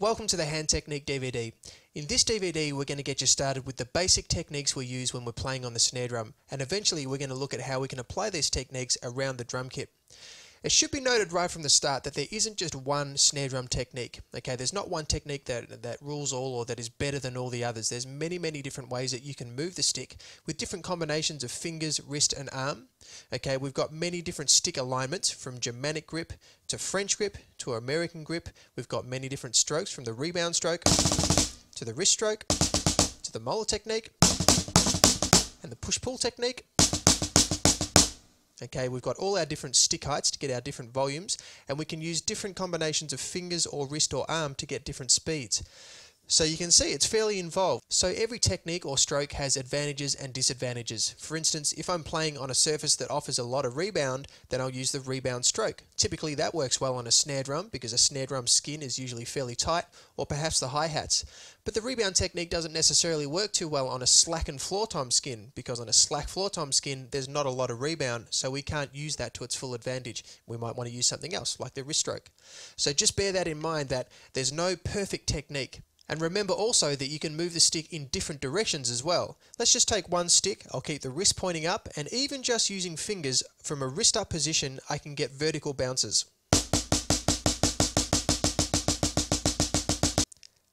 Welcome to the Hand Technique DVD. In this DVD we're going to get you started with the basic techniques we use when we're playing on the snare drum, and eventually we're going to look at how we can apply these techniques around the drum kit. It should be noted right from the start that there isn't just one snare drum technique. Okay, there's not one technique that rules all or that is better than all the others. There's many different ways that you can move the stick with different combinations of fingers, wrist and arm. Okay, we've got many different stick alignments from Germanic grip to French grip to American grip. We've got many different strokes from the rebound stroke to the wrist stroke to the molar technique and the push-pull technique. Okay, we've got all our different stick heights to get our different volumes, and we can use different combinations of fingers or wrist or arm to get different speeds. So you can see it's fairly involved. So every technique or stroke has advantages and disadvantages. For instance, if I'm playing on a surface that offers a lot of rebound, then I'll use the rebound stroke. Typically that works well on a snare drum because a snare drum skin is usually fairly tight, or perhaps the hi-hats. But the rebound technique doesn't necessarily work too well on a slackened floor tom skin, because on a slack floor tom skin there's not a lot of rebound, so we can't use that to its full advantage. We might want to use something else, like the wrist stroke. So just bear that in mind, that there's no perfect technique. And remember also that you can move the stick in different directions as well. Let's just take one stick, I'll keep the wrist pointing up, and even just using fingers from a wrist up position, I can get vertical bounces.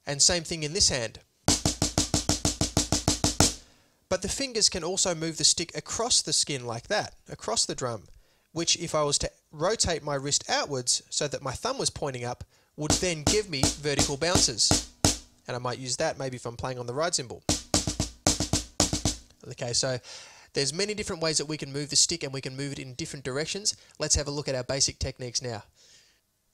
And same thing in this hand. But the fingers can also move the stick across the skin like that, across the drum, which if I was to rotate my wrist outwards so that my thumb was pointing up, would then give me vertical bounces. And I might use that maybe if I'm playing on the ride cymbal. Okay, so there's many different ways that we can move the stick, and we can move it in different directions. Let's have a look at our basic techniques now.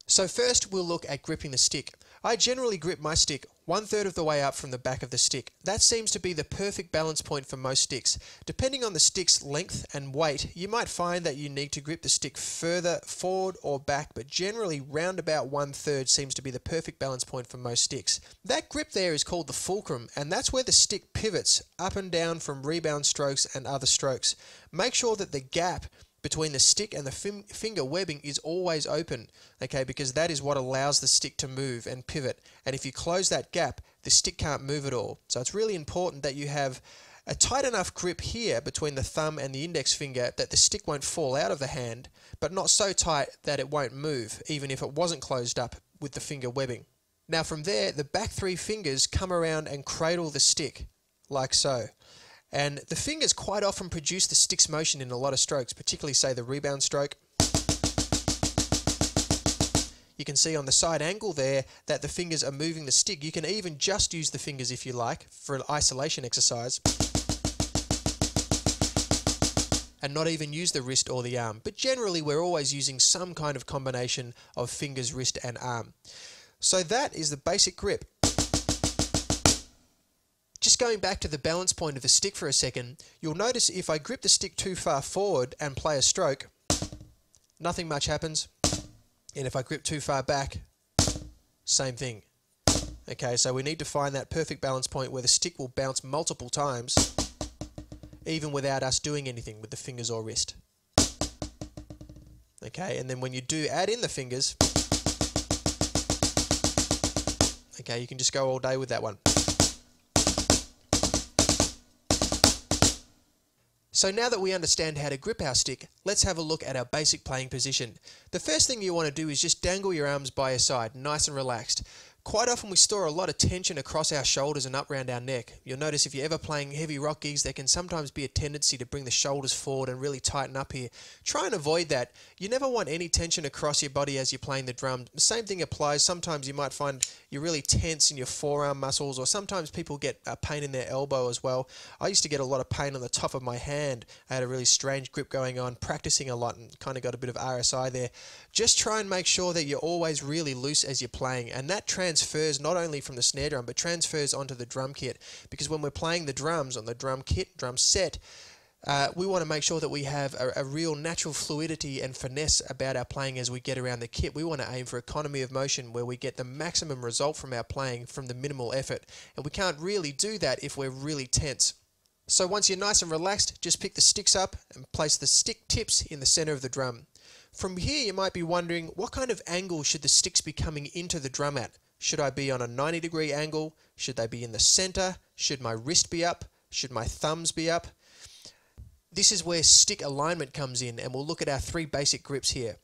So first we'll look at gripping the stick. I generally grip my stick 1/3 of the way up from the back of the stick. That seems to be the perfect balance point for most sticks. Depending on the stick's length and weight, you might find that you need to grip the stick further forward or back, but generally round about 1/3 seems to be the perfect balance point for most sticks. That grip there is called the fulcrum, and that's where the stick pivots up and down from rebound strokes and other strokes. Make sure that the gap between the stick and the finger webbing is always open, okay, because that is what allows the stick to move and pivot. And if you close that gap, the stick can't move at all. So it's really important that you have a tight enough grip here between the thumb and the index finger that the stick won't fall out of the hand, but not so tight that it won't move, even if it wasn't closed up with the finger webbing. Now from there, the back three fingers come around and cradle the stick, like so. And the fingers quite often produce the stick's motion in a lot of strokes, particularly, say, the rebound stroke. You can see on the side angle there that the fingers are moving the stick. You can even just use the fingers, if you like, for an isolation exercise, and not even use the wrist or the arm. But generally, we're always using some kind of combination of fingers, wrist, and arm. So that is the basic grip. Just going back to the balance point of the stick for a second, you'll notice if I grip the stick too far forward and play a stroke, nothing much happens. And if I grip too far back, same thing. Okay, so we need to find that perfect balance point where the stick will bounce multiple times, even without us doing anything with the fingers or wrist. Okay, and then when you do add in the fingers, okay, you can just go all day with that one. So now that we understand how to grip our stick, let's have a look at our basic playing position. The first thing you want to do is just dangle your arms by your side, nice and relaxed. Quite often we store a lot of tension across our shoulders and up around our neck. You'll notice if you're ever playing heavy rock gigs, there can sometimes be a tendency to bring the shoulders forward and really tighten up here. Try and avoid that. You never want any tension across your body as you're playing the drum. The same thing applies. Sometimes you might find you're really tense in your forearm muscles, or sometimes people get a pain in their elbow as well. I used to get a lot of pain on the top of my hand. I had a really strange grip going on, practicing a lot, and kind of got a bit of RSI there. Just try and make sure that you're always really loose as you're playing, and that transfers not only from the snare drum, but transfers onto the drum kit, because when we're playing the drums on the drum kit, drum set, we want to make sure that we have a real natural fluidity and finesse about our playing as we get around the kit. We want to aim for economy of motion, where we get the maximum result from our playing from the minimal effort, and we can't really do that if we're really tense. So once you're nice and relaxed, just pick the sticks up and place the stick tips in the center of the drum. From here you might be wondering, what kind of angle should the sticks be coming into the drum at? Should I be on a 90-degree angle? Should they be in the center? Should my wrist be up? Should my thumbs be up? This is where stick alignment comes in, and we'll look at our three basic grips here.